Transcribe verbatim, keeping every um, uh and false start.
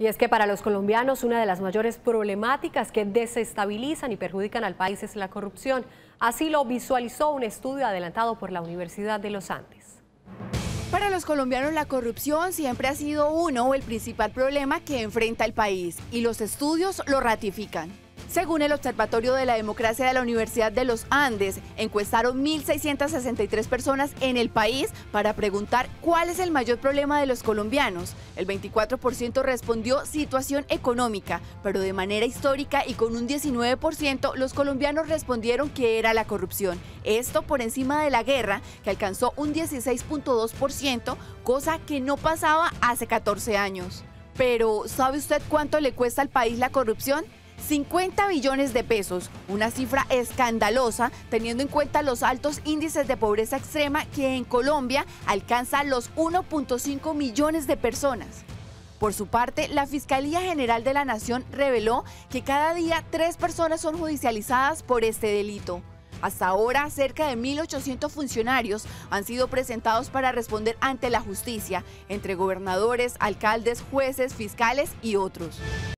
Y es que para los colombianos una de las mayores problemáticas que desestabilizan y perjudican al país es la corrupción. Así lo visualizó un estudio adelantado por la Universidad de Los Andes. Para los colombianos la corrupción siempre ha sido uno o el principal problema que enfrenta el país y los estudios lo ratifican. Según el Observatorio de la Democracia de la Universidad de Los Andes, encuestaron mil seiscientas sesenta y tres personas en el país para preguntar cuál es el mayor problema de los colombianos. El veinticuatro por ciento respondió situación económica, pero de manera histórica y con un diecinueve por ciento los colombianos respondieron que era la corrupción. Esto por encima de la guerra, que alcanzó un dieciséis punto dos por ciento, cosa que no pasaba hace catorce años. Pero, ¿sabe usted cuánto le cuesta al país la corrupción? cincuenta billones de pesos, una cifra escandalosa teniendo en cuenta los altos índices de pobreza extrema que en Colombia alcanza los uno punto cinco millones de personas. Por su parte, la Fiscalía General de la Nación reveló que cada día tres personas son judicializadas por este delito. Hasta ahora, cerca de mil ochocientos funcionarios han sido presentados para responder ante la justicia, entre gobernadores, alcaldes, jueces, fiscales y otros.